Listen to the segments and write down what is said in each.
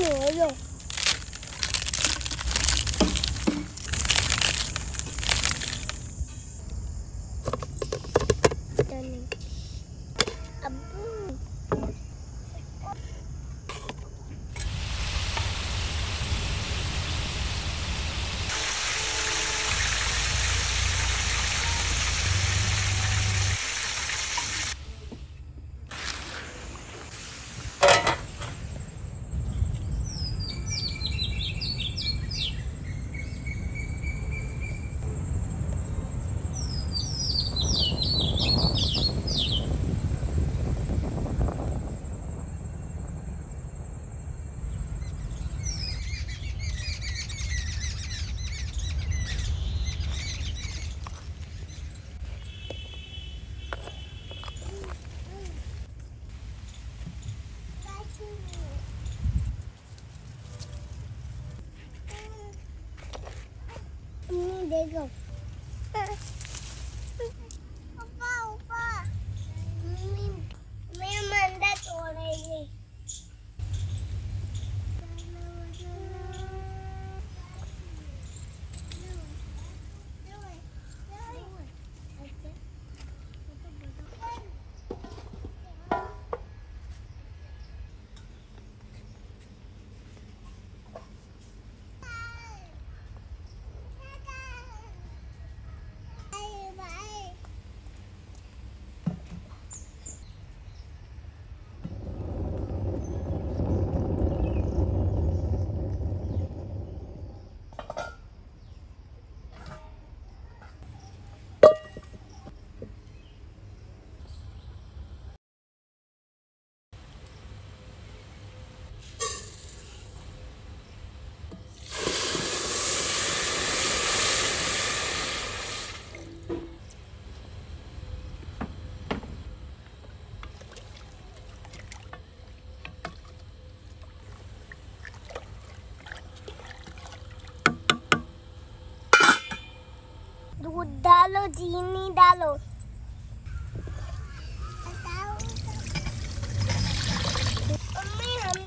牛肉。There you go. Opa. Mera manda tod rahi hai. डालो चीनी डालो मम्मी हम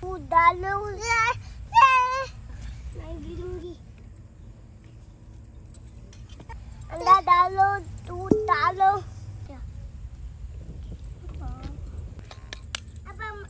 दूध डालो मैं गिरूंगी अंडा डालो दूध डालो अब हम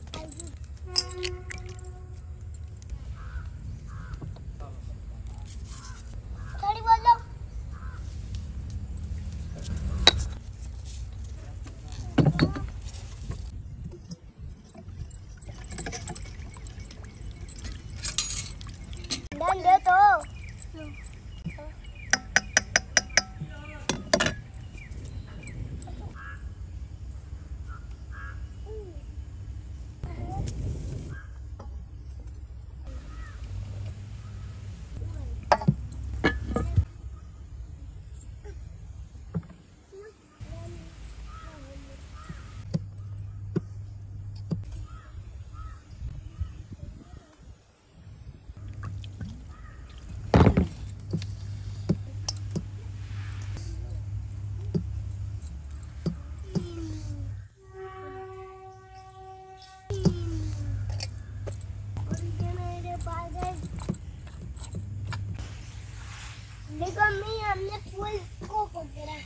देखो मम्मी हमने फूल को पकड़ा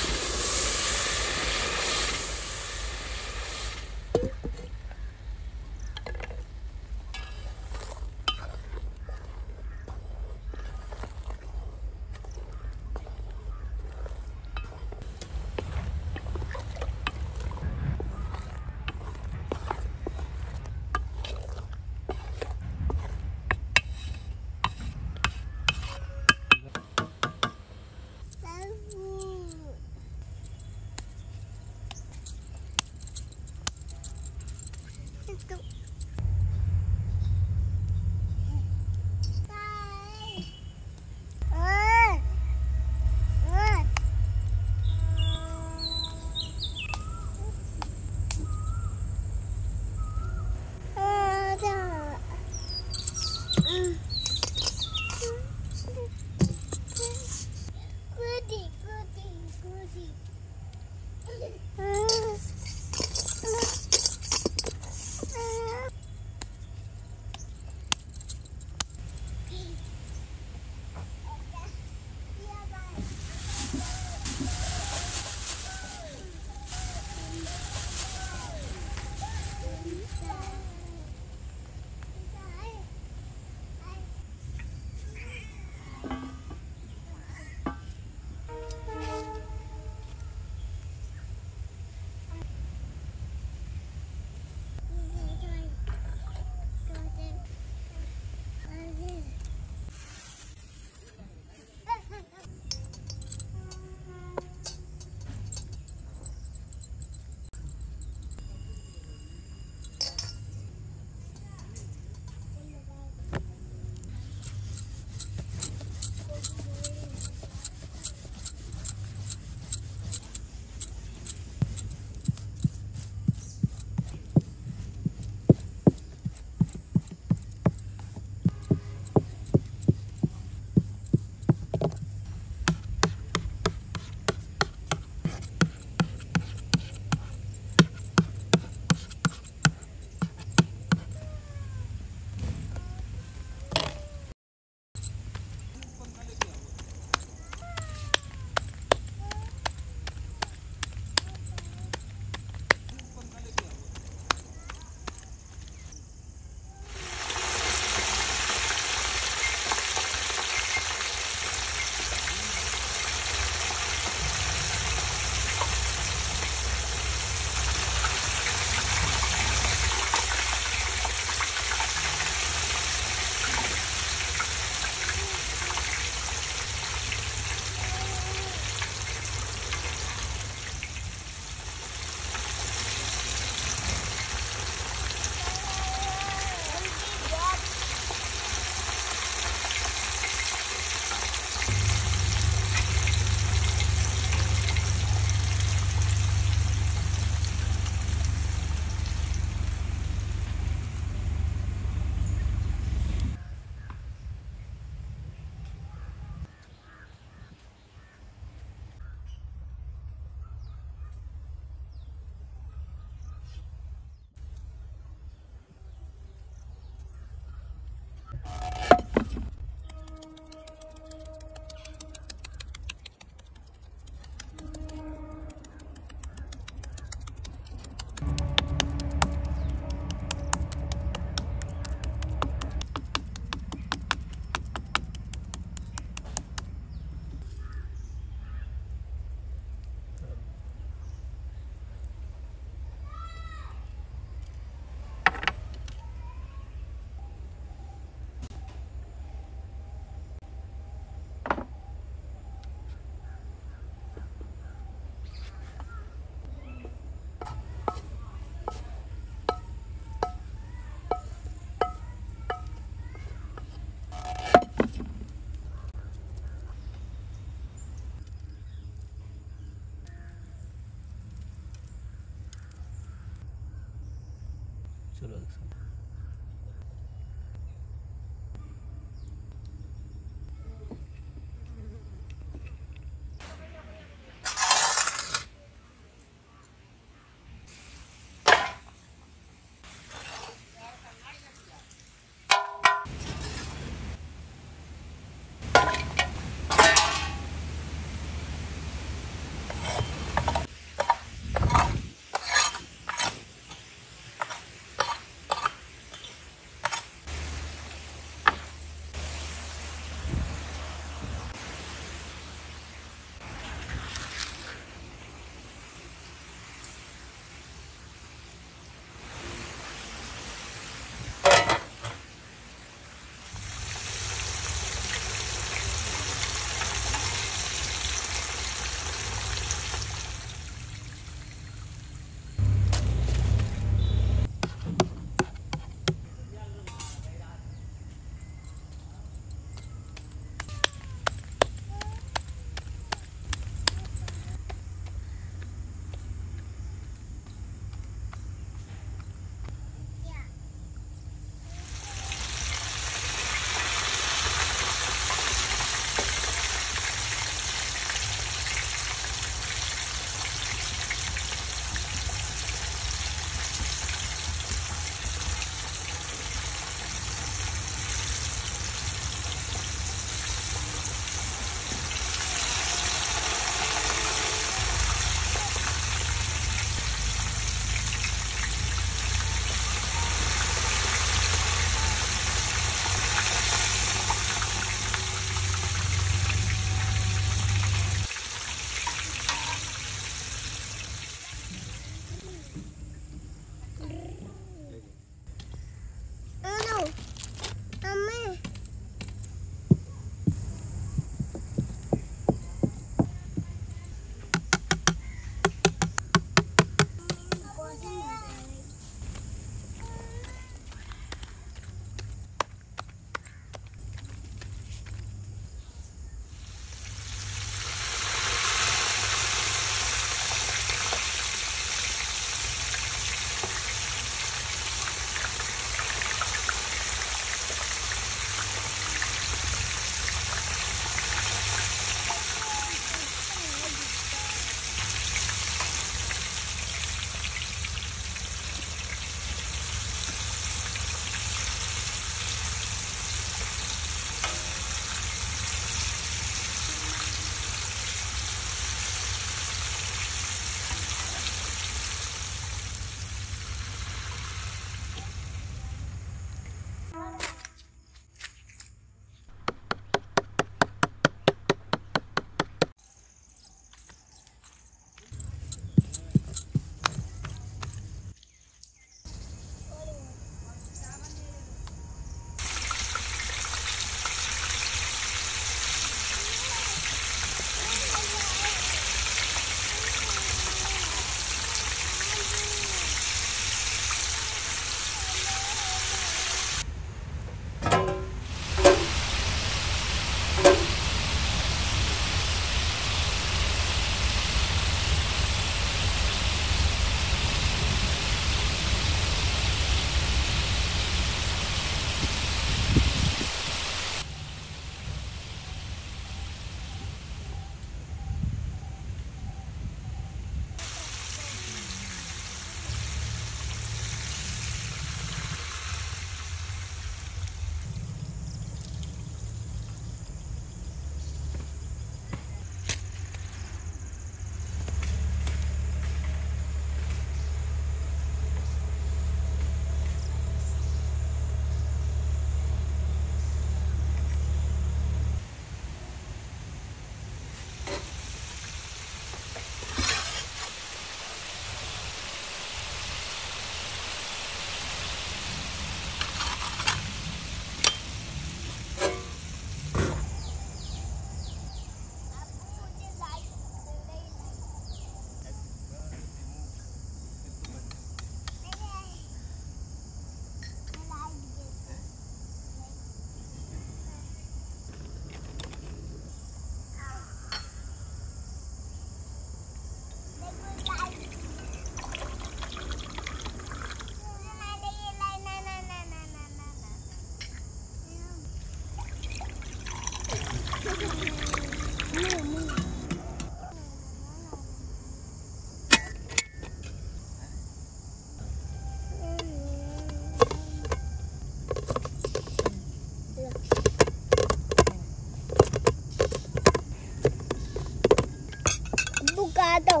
Adam.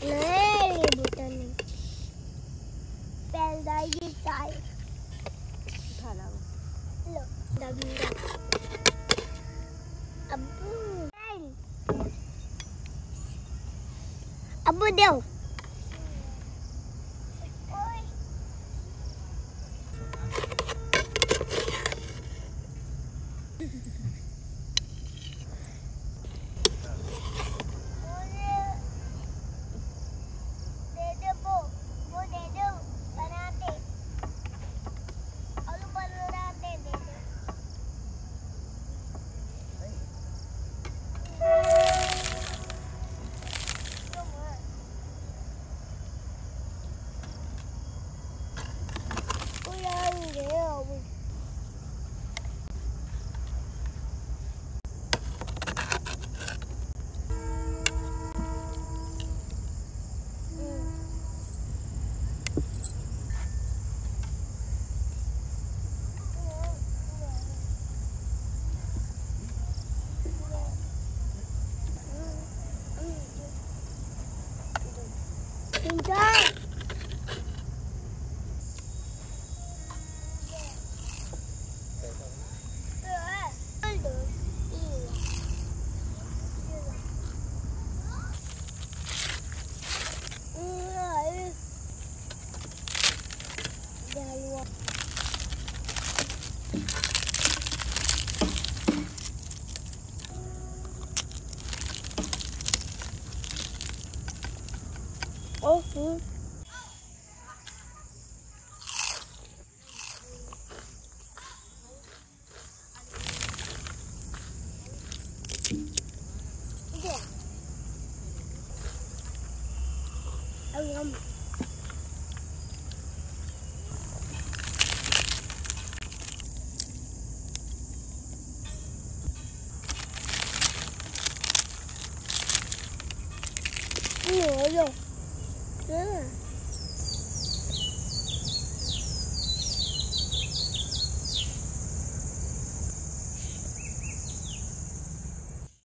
Nail button. Paradise side. Hello. Look. Dabinda. Abu. Abu Dew. Oh, yeah.